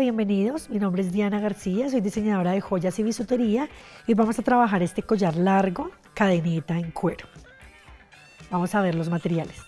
bienvenidos. Mi nombre es Diana García, soy diseñadora de joyas y bisutería y vamos a trabajar este collar largo, cadenita en cuero. Vamos a ver los materiales.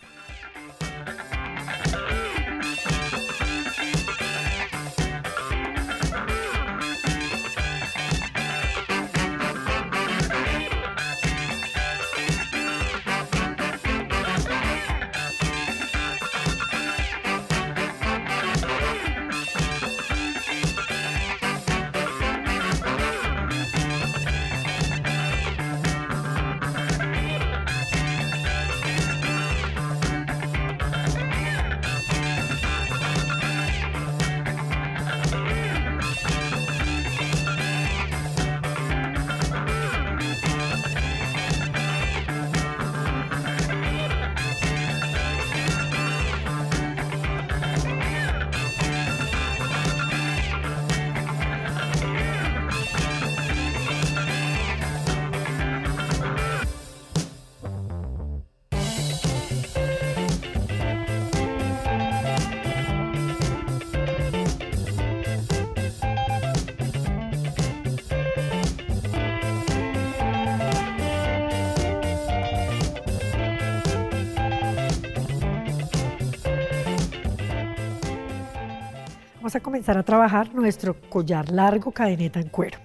Vamos a comenzar a trabajar nuestro collar largo cadeneta en cuero.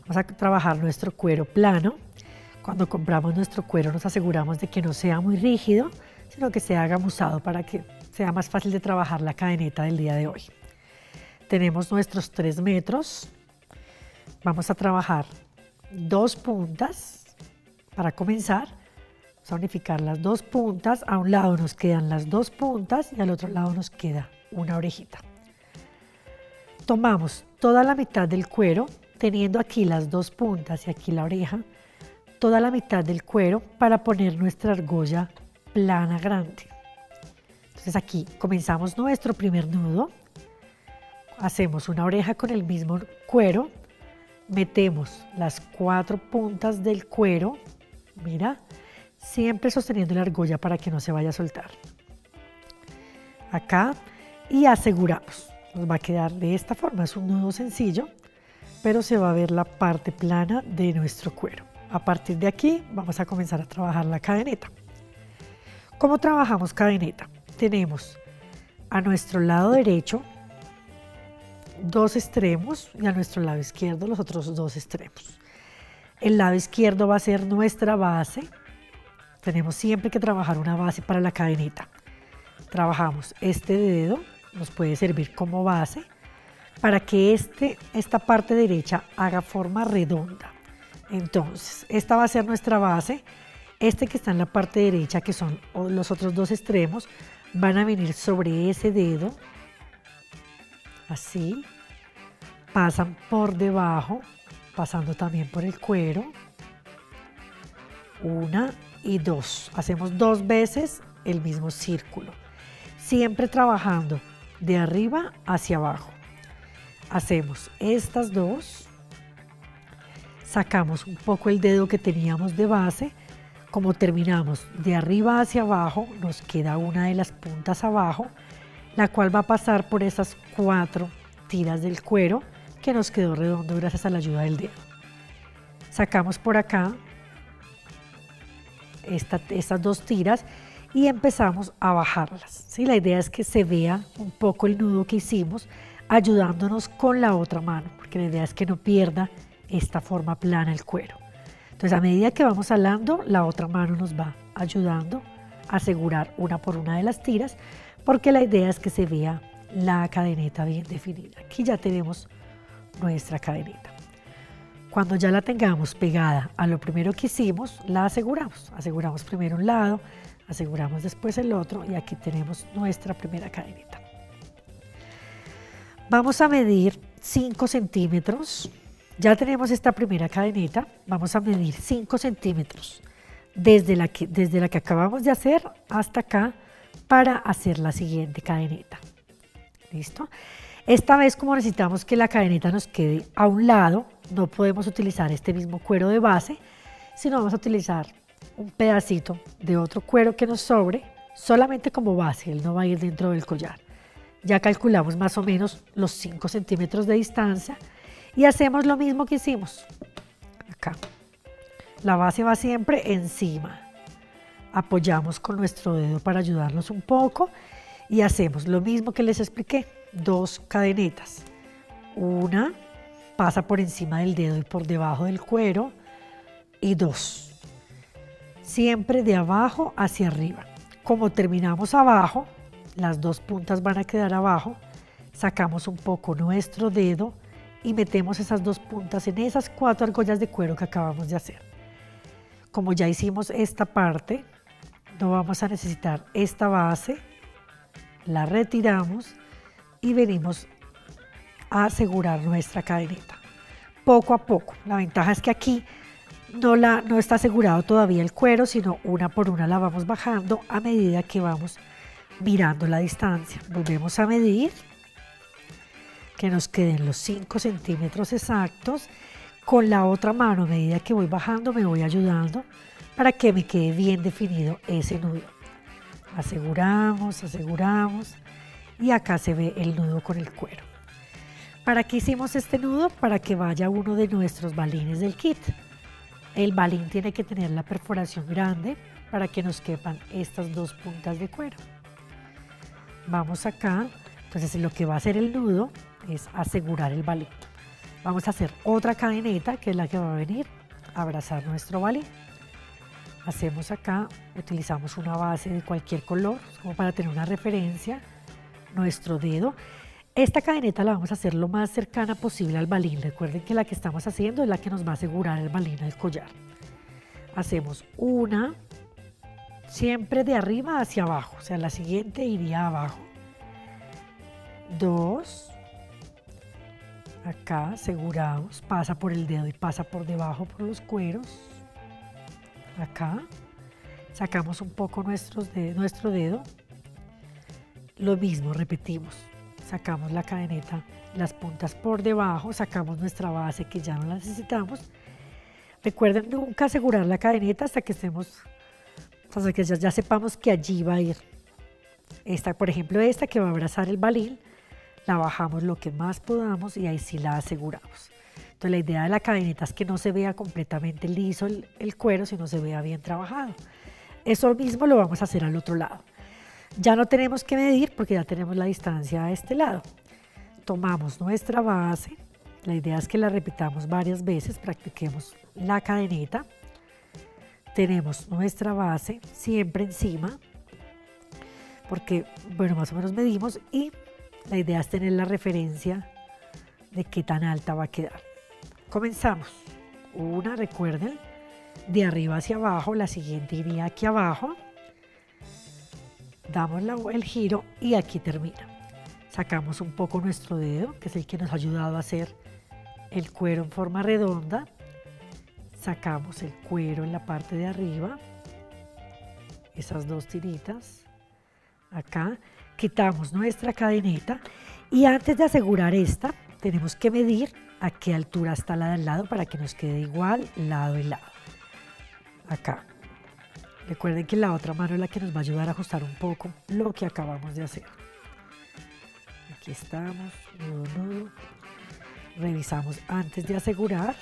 Vamos a trabajar nuestro cuero plano. Cuando compramos nuestro cuero nos aseguramos de que no sea muy rígido, sino que sea gamusado para que sea más fácil de trabajar la cadeneta del día de hoy. Tenemos nuestros 3 metros. Vamos a trabajar 2 puntas. Para comenzar, vamos a unificar las 2 puntas. A un lado nos quedan las 2 puntas y al otro lado nos queda una orejita. Tomamos toda la mitad del cuero, teniendo aquí las 2 puntas y aquí la oreja, toda la mitad del cuero para poner nuestra argolla plana grande. Entonces aquí comenzamos nuestro primer nudo, hacemos una oreja con el mismo cuero, metemos las 4 puntas del cuero, mira, siempre sosteniendo la argolla para que no se vaya a soltar. Acá y aseguramos. Nos va a quedar de esta forma, es un nudo sencillo, pero se va a ver la parte plana de nuestro cuero. A partir de aquí vamos a comenzar a trabajar la cadeneta. ¿Cómo trabajamos cadeneta? Tenemos a nuestro lado derecho 2 extremos y a nuestro lado izquierdo los otros 2 extremos. El lado izquierdo va a ser nuestra base. Tenemos siempre que trabajar una base para la cadeneta. Trabajamos este dedo, nos puede servir como base para que esta parte derecha haga forma redonda. Entonces, esta va a ser nuestra base. Este que está en la parte derecha, que son los otros 2 extremos, van a venir sobre ese dedo, así, pasan por debajo, pasando también por el cuero, 1 y 2. Hacemos 2 veces el mismo círculo, siempre trabajando de arriba hacia abajo. Hacemos estas 2, sacamos un poco el dedo que teníamos de base, como terminamos de arriba hacia abajo, nos queda una de las puntas abajo, la cual va a pasar por esas 4 tiras del cuero que nos quedó redondo gracias a la ayuda del dedo. Sacamos por acá estas 2 tiras y empezamos a bajarlas, ¿sí? La idea es que se vea un poco el nudo que hicimos ayudándonos con la otra mano, porque la idea es que no pierda esta forma plana el cuero. Entonces, a medida que vamos jalando, la otra mano nos va ayudando a asegurar una por una de las tiras, porque la idea es que se vea la cadeneta bien definida. Aquí ya tenemos nuestra cadeneta. Cuando ya la tengamos pegada a lo primero que hicimos, la aseguramos. Aseguramos primero un lado, aseguramos después el otro y aquí tenemos nuestra primera cadeneta. Vamos a medir 5 centímetros. Ya tenemos esta primera cadeneta, vamos a medir 5 centímetros desde la que acabamos de hacer hasta acá para hacer la siguiente cadeneta. ¿Listo? Esta vez, como necesitamos que la cadeneta nos quede a un lado, no podemos utilizar este mismo cuero de base, sino vamos a utilizar un pedacito de otro cuero que nos sobre, solamente como base, él no va a ir dentro del collar. Ya calculamos más o menos los 5 centímetros de distancia y hacemos lo mismo que hicimos acá. La base va siempre encima. Apoyamos con nuestro dedo para ayudarnos un poco y hacemos lo mismo que les expliqué. 2 cadenetas. Una pasa por encima del dedo y por debajo del cuero y 2. Siempre de abajo hacia arriba. Como terminamos abajo, las 2 puntas van a quedar abajo, sacamos un poco nuestro dedo y metemos esas 2 puntas en esas 4 argollas de cuero que acabamos de hacer. Como ya hicimos esta parte, no vamos a necesitar esta base, la retiramos y venimos a asegurar nuestra cadeneta. Poco a poco, la ventaja es que aquí no está asegurado todavía el cuero, sino una por una la vamos bajando a medida que vamos mirando la distancia. Volvemos a medir, que nos queden los 5 centímetros exactos. Con la otra mano, a medida que voy bajando, me voy ayudando para que me quede bien definido ese nudo. Aseguramos, aseguramos y acá se ve el nudo con el cuero. ¿Para qué hicimos este nudo? Para que vaya uno de nuestros balines del kit. El balín tiene que tener la perforación grande para que nos quepan estas 2 puntas de cuero. Vamos acá, entonces lo que va a hacer el nudo es asegurar el balín. Vamos a hacer otra cadeneta, que es la que va a venir a abrazar nuestro balín. Hacemos acá, utilizamos una base de cualquier color, como para tener una referencia, nuestro dedo. Esta cadeneta la vamos a hacer lo más cercana posible al balín. Recuerden que la que estamos haciendo es la que nos va a asegurar el balín al collar. Hacemos una, siempre de arriba hacia abajo, o sea, la siguiente iría abajo. 2, acá aseguramos, pasa por el dedo y pasa por debajo por los cueros. Acá, sacamos un poco nuestro dedo. Lo mismo, repetimos, sacamos la cadeneta, las puntas por debajo, sacamos nuestra base que ya no la necesitamos. Recuerden nunca asegurar la cadeneta hasta que estemos... Entonces que ya sepamos que allí va a ir. Esta, por ejemplo, esta que va a abrazar el balín, la bajamos lo que más podamos y ahí sí la aseguramos. Entonces la idea de la cadeneta es que no se vea completamente liso el cuero, sino se vea bien trabajado. Eso mismo lo vamos a hacer al otro lado. Ya no tenemos que medir porque ya tenemos la distancia a este lado. Tomamos nuestra base, la idea es que la repitamos varias veces, practiquemos la cadeneta. Tenemos nuestra base siempre encima, porque, bueno, más o menos medimos y la idea es tener la referencia de qué tan alta va a quedar. Comenzamos. Una, recuerden, de arriba hacia abajo, la siguiente iría aquí abajo. Damos el giro y aquí termina. Sacamos un poco nuestro dedo, que es el que nos ha ayudado a hacer el cuero en forma redonda. Sacamos el cuero en la parte de arriba, esas 2 tiritas, acá, quitamos nuestra cadeneta y antes de asegurar esta, tenemos que medir a qué altura está la de al lado para que nos quede igual lado y lado, acá. Recuerden que la otra mano es la que nos va a ayudar a ajustar un poco lo que acabamos de hacer. Aquí estamos, nudo, nudo, revisamos antes de asegurar.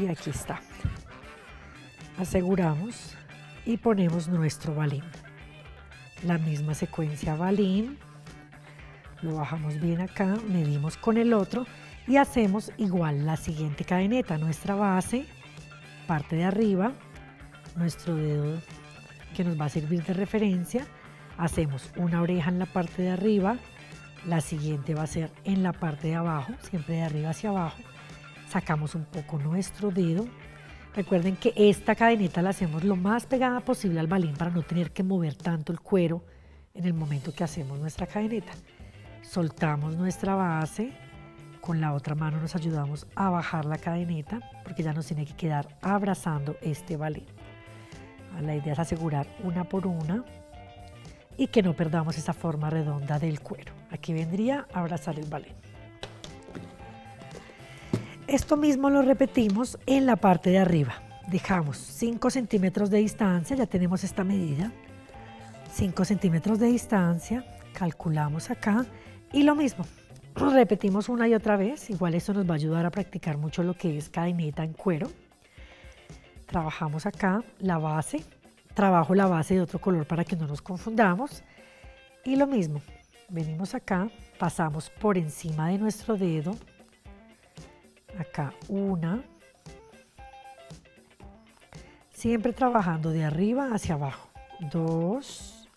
Y aquí está, aseguramos y ponemos nuestro balín, la misma secuencia balín, lo bajamos bien acá, medimos con el otro y hacemos igual la siguiente cadeneta, nuestra base, parte de arriba, nuestro dedo que nos va a servir de referencia, hacemos una oreja en la parte de arriba, la siguiente va a ser en la parte de abajo, siempre de arriba hacia abajo. Sacamos un poco nuestro dedo. Recuerden que esta cadeneta la hacemos lo más pegada posible al balín para no tener que mover tanto el cuero en el momento que hacemos nuestra cadeneta. Soltamos nuestra base, con la otra mano nos ayudamos a bajar la cadeneta porque ya nos tiene que quedar abrazando este balín. La idea es asegurar una por una y que no perdamos esa forma redonda del cuero. Aquí vendría a abrazar el balín. Esto mismo lo repetimos en la parte de arriba. Dejamos 5 centímetros de distancia, ya tenemos esta medida. 5 centímetros de distancia, calculamos acá y lo mismo. Repetimos una y otra vez, igual esto nos va a ayudar a practicar mucho lo que es cadeneta en cuero. Trabajamos acá la base, trabajo la base de otro color para que no nos confundamos. Y lo mismo, venimos acá, pasamos por encima de nuestro dedo, acá una, siempre trabajando de arriba hacia abajo, dos.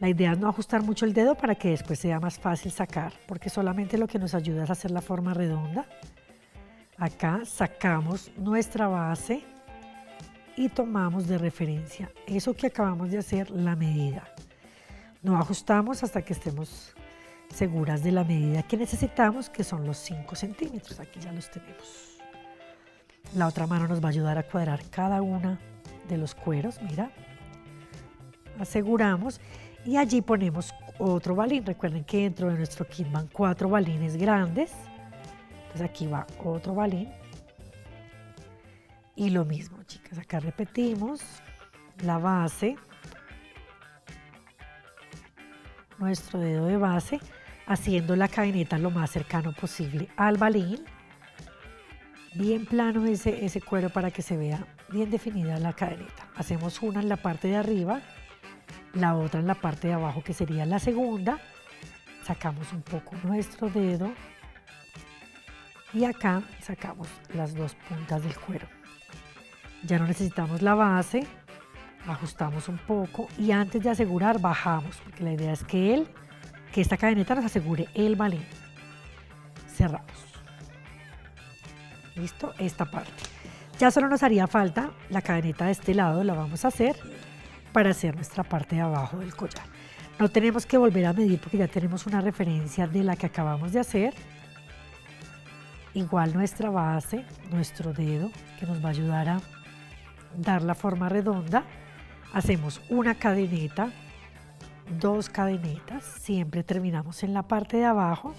La idea es no ajustar mucho el dedo para que después sea más fácil sacar, porque solamente lo que nos ayuda es hacer la forma redonda. Acá sacamos nuestra base y tomamos de referencia eso que acabamos de hacer, la medida. No ajustamos hasta que estemos seguras de la medida que necesitamos, que son los 5 centímetros. Aquí ya los tenemos. La otra mano nos va a ayudar a cuadrar cada una de los cueros, mira. Aseguramos. Y allí ponemos otro balín. Recuerden que dentro de nuestro kit van 4 balines grandes. Entonces aquí va otro balín. Y lo mismo, chicas. Acá repetimos la base. Nuestro dedo de base. Haciendo la cadeneta lo más cercano posible al balín. Bien plano ese cuero para que se vea bien definida la cadeneta. Hacemos una en la parte de arriba. La otra en la parte de abajo, que sería la segunda. Sacamos un poco nuestro dedo y acá sacamos las dos puntas del cuero. Ya no necesitamos la base, ajustamos un poco y antes de asegurar bajamos, porque la idea es que esta cadeneta nos asegure el balín. Cerramos. Listo, esta parte. Ya solo nos haría falta la cadeneta de este lado, la vamos a hacer para hacer nuestra parte de abajo del collar. No tenemos que volver a medir porque ya tenemos una referencia de la que acabamos de hacer. Igual nuestra base, nuestro dedo, que nos va a ayudar a dar la forma redonda. Hacemos una cadeneta, dos cadenetas, siempre terminamos en la parte de abajo.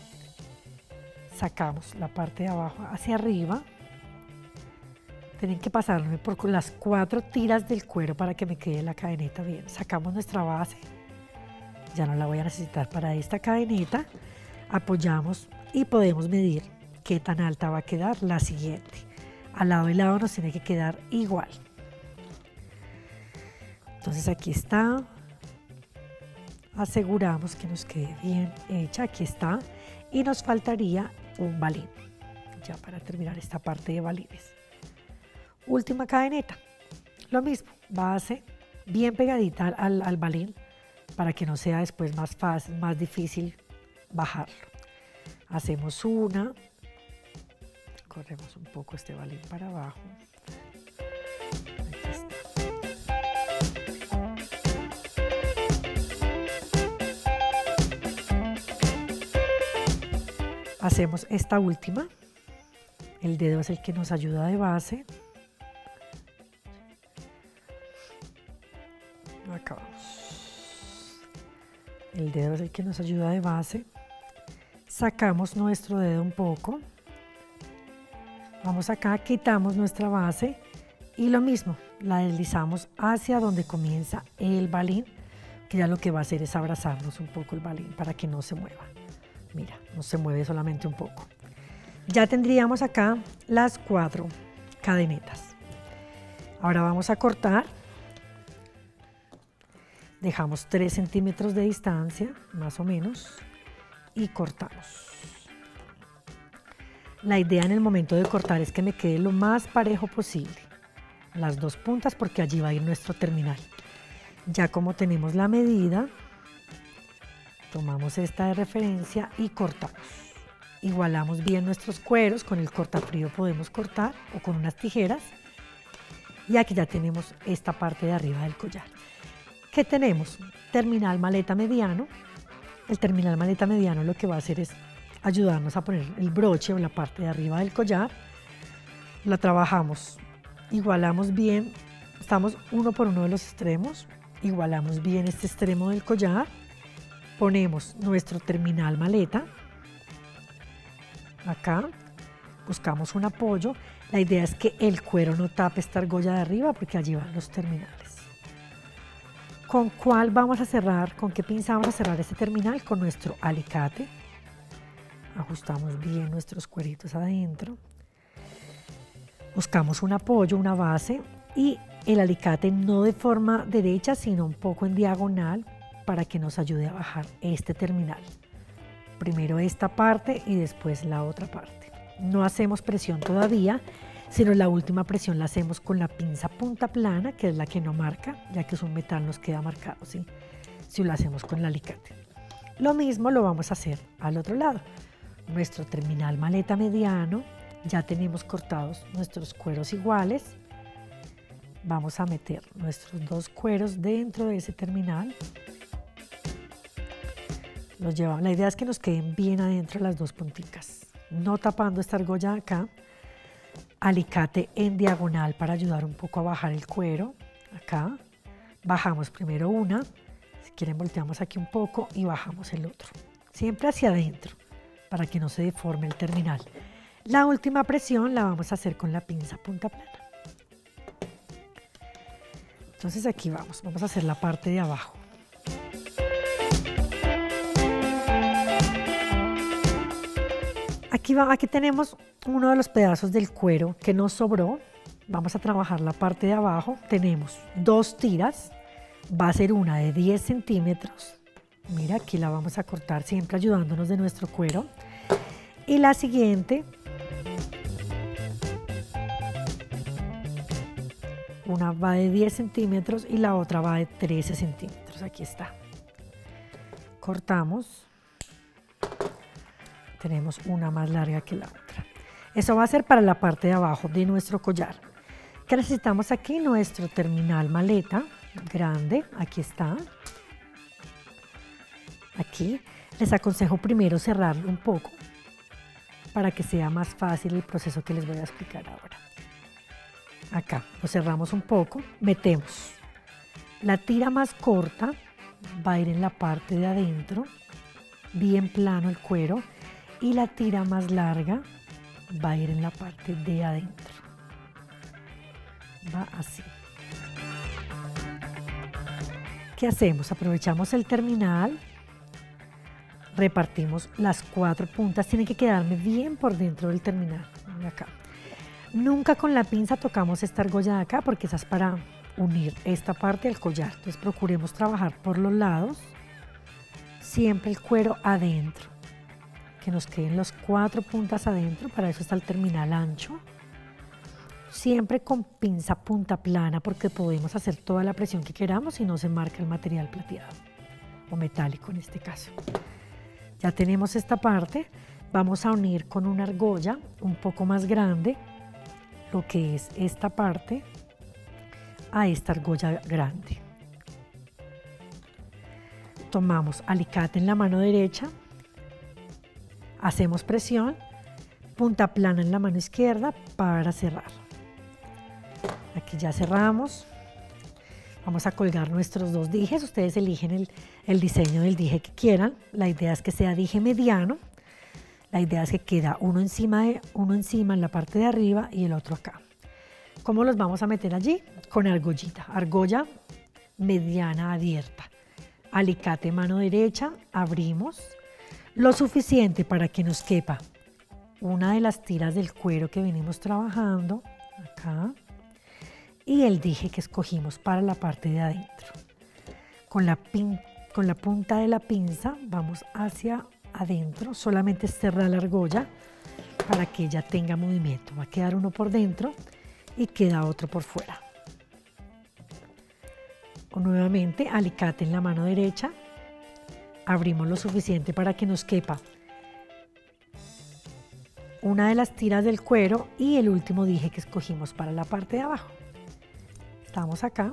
Sacamos la parte de abajo hacia arriba. Tienen que pasarme por las 4 tiras del cuero para que me quede la cadeneta bien. Sacamos nuestra base, ya no la voy a necesitar para esta cadeneta. Apoyamos y podemos medir qué tan alta va a quedar la siguiente. Al lado y lado nos tiene que quedar igual. Entonces aquí está. Aseguramos que nos quede bien hecha, aquí está. Y nos faltaría un balín, ya para terminar esta parte de balines. Última cadeneta, lo mismo, base bien pegadita al balín para que no sea después más fácil, más difícil bajarlo. Hacemos una, corremos un poco este balín para abajo. Aquí está. Hacemos esta última, el dedo es el que nos ayuda de base. Acabamos. El dedo es el que nos ayuda de base. Sacamos nuestro dedo un poco. Vamos acá, quitamos nuestra base y lo mismo, la deslizamos hacia donde comienza el balín, que ya lo que va a hacer es abrazarnos un poco el balín para que no se mueva. Mira, no se mueve, solamente un poco. Ya tendríamos acá las 4 cadenetas. Ahora vamos a cortar. Dejamos 3 centímetros de distancia, más o menos, y cortamos. La idea en el momento de cortar es que me quede lo más parejo posible, las dos puntas, porque allí va a ir nuestro terminal. Ya como tenemos la medida, tomamos esta de referencia y cortamos. Igualamos bien nuestros cueros, con el cortafrío podemos cortar, o con unas tijeras. Y aquí ya tenemos esta parte de arriba del collar. ¿Qué tenemos? Terminal maleta mediano. El terminal maleta mediano lo que va a hacer es ayudarnos a poner el broche o la parte de arriba del collar. La trabajamos, igualamos bien, estamos uno por uno de los extremos, igualamos bien este extremo del collar, ponemos nuestro terminal maleta acá, buscamos un apoyo. La idea es que el cuero no tape esta argolla de arriba porque allí van los terminales. ¿Con cuál vamos a cerrar? ¿Con qué pinza vamos a cerrar este terminal? Con nuestro alicate. Ajustamos bien nuestros cueritos adentro. Buscamos un apoyo, una base y el alicate no de forma derecha, sino un poco en diagonal para que nos ayude a bajar este terminal. Primero esta parte y después la otra parte. No hacemos presión todavía, sino la última presión la hacemos con la pinza punta plana, que es la que no marca, ya que es un metal nos queda marcado, ¿sí? Si lo hacemos con el alicate. Lo mismo lo vamos a hacer al otro lado. Nuestro terminal maleta mediano, ya tenemos cortados nuestros cueros iguales. Vamos a meter nuestros dos cueros dentro de ese terminal. Los llevamos. La idea es que nos queden bien adentro las dos punticas, no tapando esta argolla de acá. Alicate en diagonal para ayudar un poco a bajar el cuero. Acá bajamos primero una, si quieren volteamos aquí un poco y bajamos el otro. Siempre hacia adentro para que no se deforme el terminal. La última presión la vamos a hacer con la pinza punta plana. Entonces aquí vamos a hacer la parte de abajo. Aquí tenemos uno de los pedazos del cuero que nos sobró. Vamos a trabajar la parte de abajo. Tenemos dos tiras, va a ser una de 10 centímetros. Mira, aquí la vamos a cortar siempre ayudándonos de nuestro cuero. Y la siguiente, una va de 10 centímetros y la otra va de 13 centímetros. Aquí está. Cortamos. Tenemos una más larga que la otra. Eso va a ser para la parte de abajo de nuestro collar. ¿Qué necesitamos aquí? Nuestro terminal maleta grande. Aquí está. Aquí les aconsejo primero cerrarlo un poco para que sea más fácil el proceso que les voy a explicar ahora. Acá lo cerramos un poco. Metemos la tira más corta. Va a ir en la parte de adentro. Bien plano el cuero. Y la tira más larga va a ir en la parte de adentro. Va así. ¿Qué hacemos? Aprovechamos el terminal, repartimos las cuatro puntas, tienen que quedarme bien por dentro del terminal. Acá. Nunca con la pinza tocamos esta argolla de acá porque esa es para unir esta parte del collar. Entonces procuremos trabajar por los lados, siempre el cuero adentro. Que nos queden las cuatro puntas adentro, para eso está el terminal ancho. Siempre con pinza punta plana porque podemos hacer toda la presión que queramos y no se marca el material plateado o metálico en este caso. Ya tenemos esta parte, vamos a unir con una argolla un poco más grande lo que es esta parte a esta argolla grande. Tomamos alicate en la mano derecha. Hacemos presión, punta plana en la mano izquierda para cerrar. Aquí ya cerramos. Vamos a colgar nuestros dos dijes. Ustedes eligen el diseño del dije que quieran. La idea es que sea dije mediano. La idea es que queda uno encima en la parte de arriba y el otro acá. ¿Cómo los vamos a meter allí? Con argollita. Argolla mediana abierta. Alicate mano derecha, abrimos. Lo suficiente para que nos quepa una de las tiras del cuero que venimos trabajando acá y el dije que escogimos para la parte de adentro. Con la punta de la pinza vamos hacia adentro, solamente cerrar la argolla para que ella tenga movimiento. Va a quedar uno por dentro y queda otro por fuera. O nuevamente alicate en la mano derecha. Abrimos lo suficiente para que nos quepa una de las tiras del cuero y el último dije que escogimos para la parte de abajo. Estamos acá,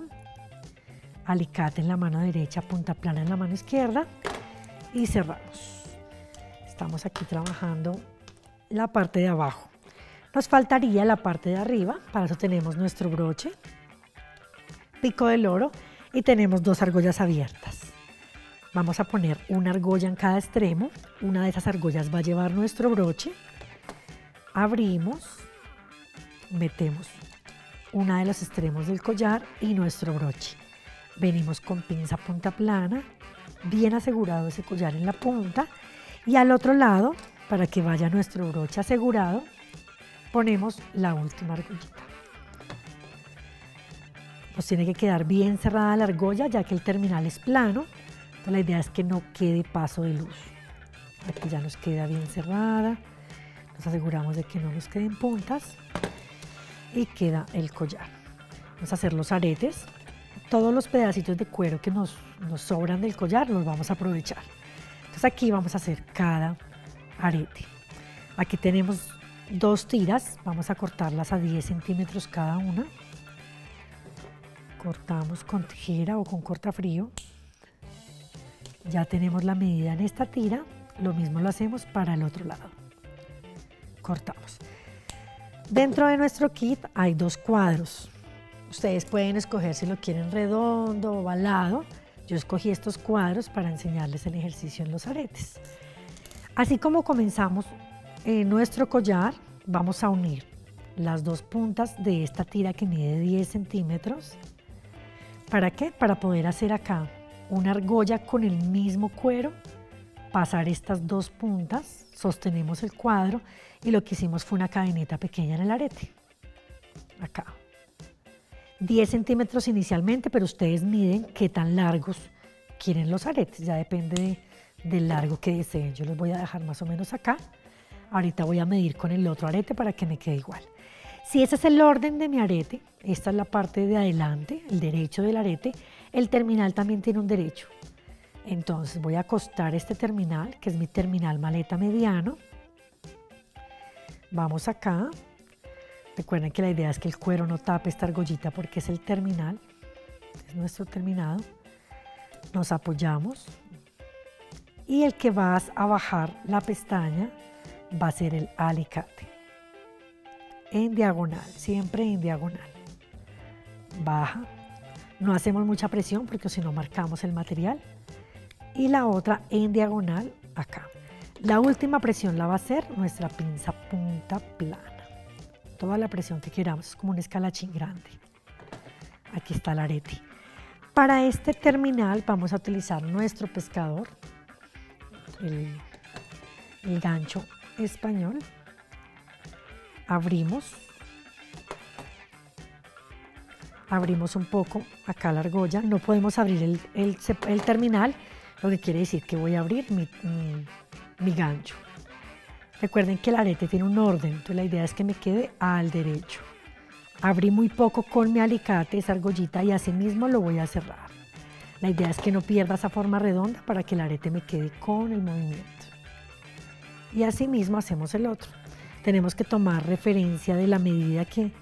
alicate en la mano derecha, punta plana en la mano izquierda y cerramos. Estamos aquí trabajando la parte de abajo. Nos faltaría la parte de arriba, para eso tenemos nuestro broche, pico del oro y tenemos dos argollas abiertas. Vamos a poner una argolla en cada extremo, una de esas argollas va a llevar nuestro broche, abrimos, metemos una de los extremos del collar y nuestro broche. Venimos con pinza punta plana, bien asegurado ese collar en la punta, y al otro lado, para que vaya nuestro broche asegurado, ponemos la última argollita. Nos tiene que quedar bien cerrada la argolla, ya que el terminal es plano, entonces la idea es que no quede paso de luz. Aquí ya nos queda bien cerrada, nos aseguramos de que no nos queden puntas y queda el collar. Vamos a hacer los aretes. Todos los pedacitos de cuero que nos sobran del collar los vamos a aprovechar. Entonces aquí vamos a hacer cada arete. Aquí tenemos dos tiras, vamos a cortarlas a 10 centímetros cada una. Cortamos con tijera o con cortafrío. Ya tenemos la medida en esta tira, lo mismo lo hacemos para el otro lado. Cortamos. Dentro de nuestro kit hay dos cuadros. Ustedes pueden escoger si lo quieren redondo o ovalado. Yo escogí estos cuadros para enseñarles el ejercicio en los aretes. Así como comenzamos nuestro collar, vamos a unir las dos puntas de esta tira que mide 10 centímetros. ¿Para qué? Para poder hacer acá una argolla con el mismo cuero, pasar estas dos puntas, sostenemos el cuadro y lo que hicimos fue una cadeneta pequeña en el arete. Acá. 10 centímetros inicialmente, pero ustedes miden qué tan largos quieren los aretes, ya depende del largo que deseen. Yo los voy a dejar más o menos acá. Ahorita voy a medir con el otro arete para que me quede igual. Si ese es el orden de mi arete, esta es la parte de adelante, el derecho del arete, el terminal también tiene un derecho. Entonces voy a acostar este terminal, que es mi terminal maleta mediano. Vamos acá. Recuerden que la idea es que el cuero no tape esta argollita porque es el terminal, es nuestro terminado. Nos apoyamos y el que vas a bajar la pestaña va a ser el alicate. En diagonal, siempre en diagonal. Baja, no hacemos mucha presión porque si no marcamos el material. Y la otra en diagonal acá. La última presión la va a hacer nuestra pinza punta plana. Toda la presión que queramos, es como un escalachín grande. Aquí está el arete. Para este terminal vamos a utilizar nuestro pescador, el gancho español. Abrimos un poco acá la argolla, no podemos abrir el terminal, lo que quiere decir que voy a abrir mi gancho. Recuerden que el arete tiene un orden, entonces la idea es que me quede al derecho. Abrí muy poco con mi alicate esa argollita y así mismo lo voy a cerrar. La idea es que no pierda esa forma redonda para que el arete me quede con el movimiento. Y así mismo hacemos el otro. Tenemos que tomar referencia de la medida que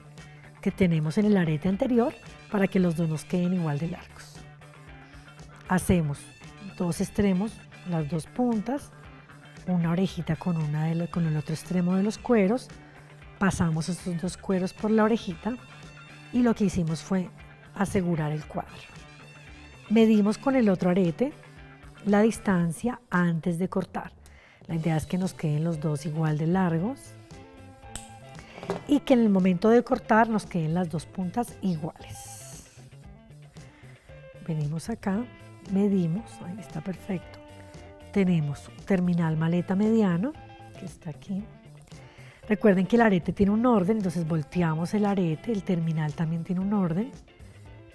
tenemos en el arete anterior para que los dos nos queden igual de largos. Hacemos dos extremos, las dos puntas, una orejita con el otro extremo de los cueros, pasamos estos dos cueros por la orejita y lo que hicimos fue asegurar el cuadro. Medimos con el otro arete la distancia antes de cortar. La idea es que nos queden los dos igual de largos y que en el momento de cortar nos queden las dos puntas iguales. Venimos acá, medimos, ahí está perfecto. Tenemos terminal maleta mediano, que está aquí. Recuerden que el arete tiene un orden, entonces volteamos el arete, el terminal también tiene un orden.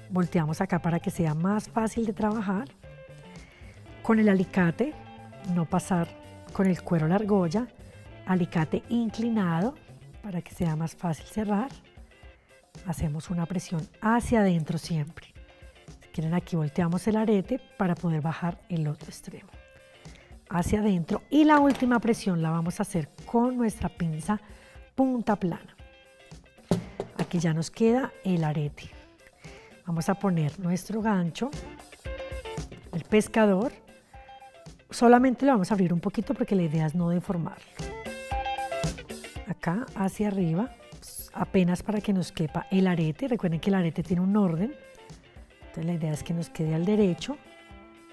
Volteamos acá para que sea más fácil de trabajar. Con el alicate, no pasar con el cuero la argolla, alicate inclinado para que sea más fácil cerrar. Hacemos una presión hacia adentro siempre. Si quieren aquí volteamos el arete para poder bajar el otro extremo. Hacia adentro y la última presión la vamos a hacer con nuestra pinza punta plana. Aquí ya nos queda el arete. Vamos a poner nuestro gancho, el pescador, solamente lo vamos a abrir un poquito porque la idea es no deformarlo. Acá hacia arriba, apenas para que nos quepa el arete. Recuerden que el arete tiene un orden, entonces la idea es que nos quede al derecho.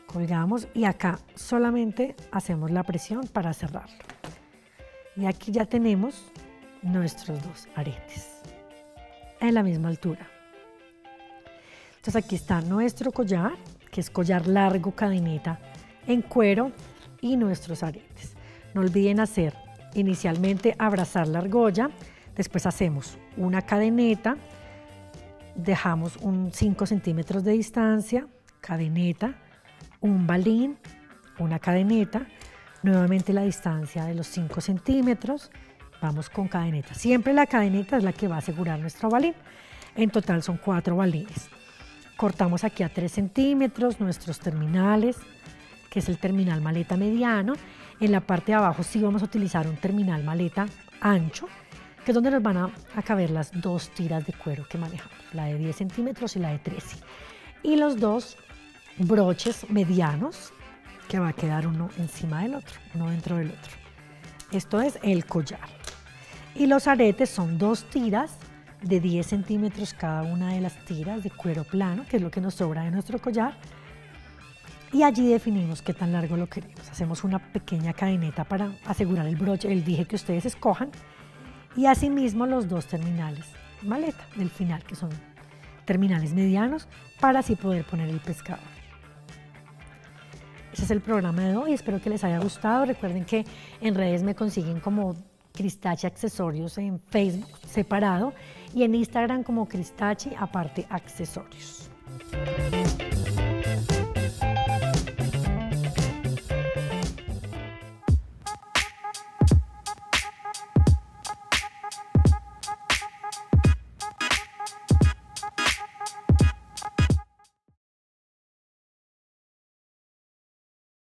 Colgamos y acá solamente hacemos la presión para cerrarlo. Y aquí ya tenemos nuestros dos aretes en la misma altura. Entonces aquí está nuestro collar, que es collar largo cadeneta en cuero, y nuestros aretes. No olviden hacer inicialmente abrazar la argolla, después hacemos una cadeneta, dejamos un 5 centímetros de distancia, cadeneta, un balín, una cadeneta, nuevamente la distancia de los 5 centímetros, vamos con cadeneta. Siempre la cadeneta es la que va a asegurar nuestro balín. En total son 4 balines. Cortamos aquí a 3 centímetros nuestros terminales, que es el terminal maleta mediano. En la parte de abajo sí vamos a utilizar un terminal maleta ancho, que es donde nos van a caber las dos tiras de cuero que manejamos, la de 10 centímetros y la de 13. Y los dos broches medianos, que va a quedar uno encima del otro, uno dentro del otro. Esto es el collar. Y los aretes son 2 tiras de 10 centímetros cada una de las tiras de cuero plano, que es lo que nos sobra de nuestro collar. Y allí definimos qué tan largo lo queremos. Hacemos una pequeña cadeneta para asegurar el broche, el dije que ustedes escojan. Y asimismo los 2 terminales maleta del final, que son terminales medianos, para así poder poner el pescado. Ese es el programa de hoy, espero que les haya gustado. Recuerden que en redes me consiguen como Cristachi Accesorios en Facebook separado y en Instagram como Cristachi aparte Accesorios.